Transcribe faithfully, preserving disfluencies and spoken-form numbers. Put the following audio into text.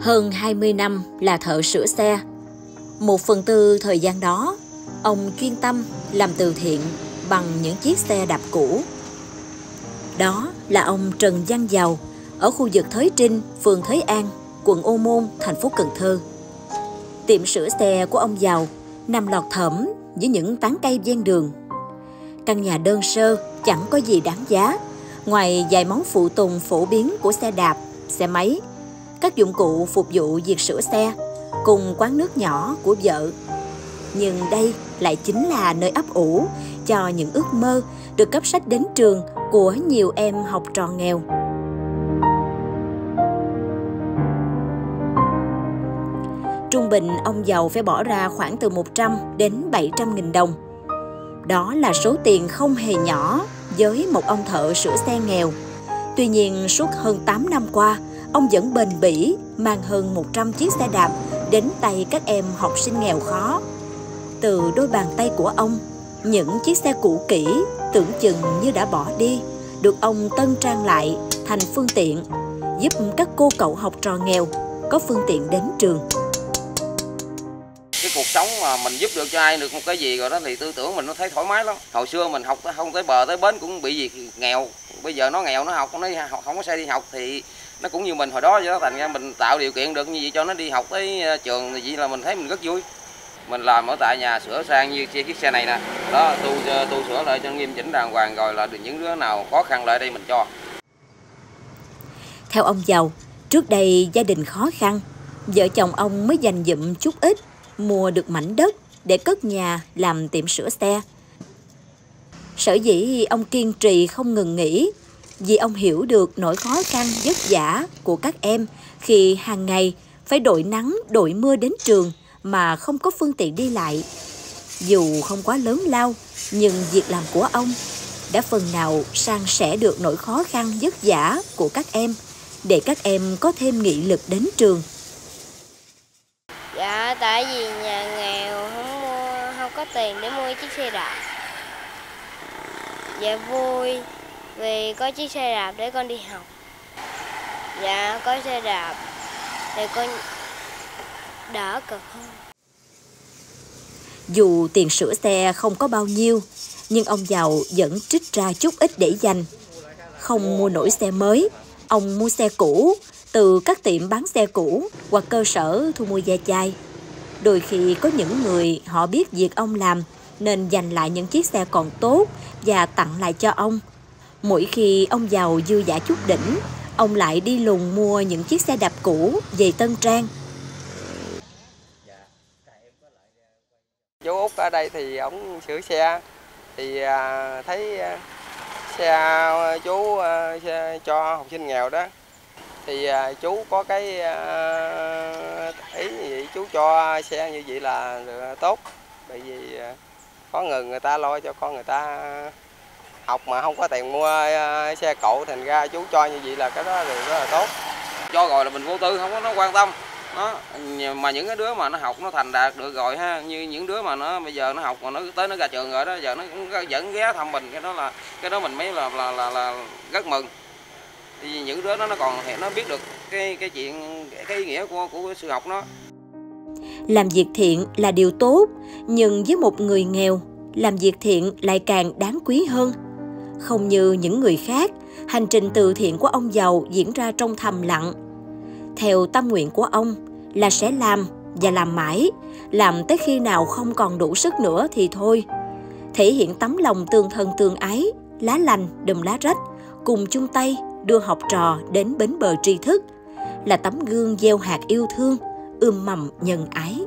Hơn hai mươi năm là thợ sửa xe. Một phần tư thời gian đó, ông chuyên tâm làm từ thiện bằng những chiếc xe đạp cũ. Đó là ông Trần Văn Giàu ở khu vực Thới Trinh, phường Thới An, quận Ô Môn, thành phố Cần Thơ. Tiệm sửa xe của ông Giàu nằm lọt thỏm với những tán cây ven đường. Căn nhà đơn sơ chẳng có gì đáng giá, ngoài vài món phụ tùng phổ biến của xe đạp, xe máy, các dụng cụ phục vụ việc sửa xe, cùng quán nước nhỏ của vợ. Nhưng đây lại chính là nơi ấp ủ cho những ước mơ được cấp sách đến trường của nhiều em học trò nghèo. Trung bình, ông Giàu phải bỏ ra khoảng từ một trăm đến bảy trăm nghìn đồng. Đó là số tiền không hề nhỏ với một ông thợ sửa xe nghèo. Tuy nhiên, suốt hơn tám năm qua, ông vẫn bền bỉ mang hơn một trăm chiếc xe đạp đến tay các em học sinh nghèo khó. Từ đôi bàn tay của ông, những chiếc xe cũ kỹ tưởng chừng như đã bỏ đi, được ông tân trang lại thành phương tiện, giúp các cô cậu học trò nghèo có phương tiện đến trường. Cuộc sống mà mình giúp được cho ai được một cái gì rồi đó thì tư tưởng mình nó thấy thoải mái lắm. Hồi xưa mình học không tới bờ tới bến cũng bị gì nghèo, bây giờ nó nghèo nó học nó không có xe đi học thì nó cũng như mình hồi đó vậy đó. Thành ra mình tạo điều kiện được như vậy cho nó đi học tới trường thì vậy là mình thấy mình rất vui. Mình làm ở tại nhà sửa sang như chiếc xe này nè đó, tu tu sửa lại cho nghiêm chỉnh đàng hoàng rồi là những đứa nào khó khăn lại đây mình cho. Theo ông Giàu, trước đây gia đình khó khăn, vợ chồng ông mới dành dụm chút ít mua được mảnh đất để cất nhà làm tiệm sửa xe. Sở dĩ ông kiên trì không ngừng nghỉ vì ông hiểu được nỗi khó khăn vất vả của các em khi hàng ngày phải đội nắng đội mưa đến trường mà không có phương tiện đi lại. Dù không quá lớn lao nhưng việc làm của ông đã phần nào san sẻ được nỗi khó khăn vất vả của các em để các em có thêm nghị lực đến trường. Dạ, tại vì nhà nghèo không mua, không có tiền để mua chiếc xe đạp. Dạ vui vì có chiếc xe đạp để con đi học. Dạ có xe đạp để con đỡ cực hơn. Dù tiền sửa xe không có bao nhiêu, nhưng ông Giàu vẫn trích ra chút ít để dành. Không mua nổi xe mới, ông mua xe cũ từ các tiệm bán xe cũ hoặc cơ sở thu mua ve chai. Đôi khi có những người họ biết việc ông làm nên dành lại những chiếc xe còn tốt và tặng lại cho ông. Mỗi khi ông Giàu dư dả chút đỉnh, ông lại đi lùng mua những chiếc xe đạp cũ về tân trang. Chú Út ở đây thì ông sửa xe thì thấy xe chú xe cho học sinh nghèo đó. Thì chú có cái ý như vậy, chú cho xe như vậy là tốt. Bởi vì có người người ta lo cho con người ta học mà không có tiền mua xe cộ, thành ra chú cho như vậy là cái đó là rất là tốt. Cho rồi là mình vô tư, không có nó quan tâm. Đó. Mà những cái đứa mà nó học nó thành đạt được rồi ha, như những đứa mà nó bây giờ nó học mà nó tới nó ra trường rồi đó, giờ nó cũng vẫn ghé thăm mình, cái đó là cái đó mình mới là là là, là rất mừng. Thì những đứa đó nó còn nó biết được cái cái chuyện cái ý nghĩa của của sự học nó. Làm việc thiện là điều tốt, nhưng với một người nghèo, làm việc thiện lại càng đáng quý hơn. Không như những người khác, hành trình từ thiện của ông Giàu diễn ra trong thầm lặng. Theo tâm nguyện của ông là sẽ làm và làm mãi, làm tới khi nào không còn đủ sức nữa thì thôi. Thể hiện tấm lòng tương thân tương ái, lá lành đùm lá rách, cùng chung tay đưa học trò đến bến bờ tri thức, là tấm gương gieo hạt yêu thương, ươm mầm nhân ái.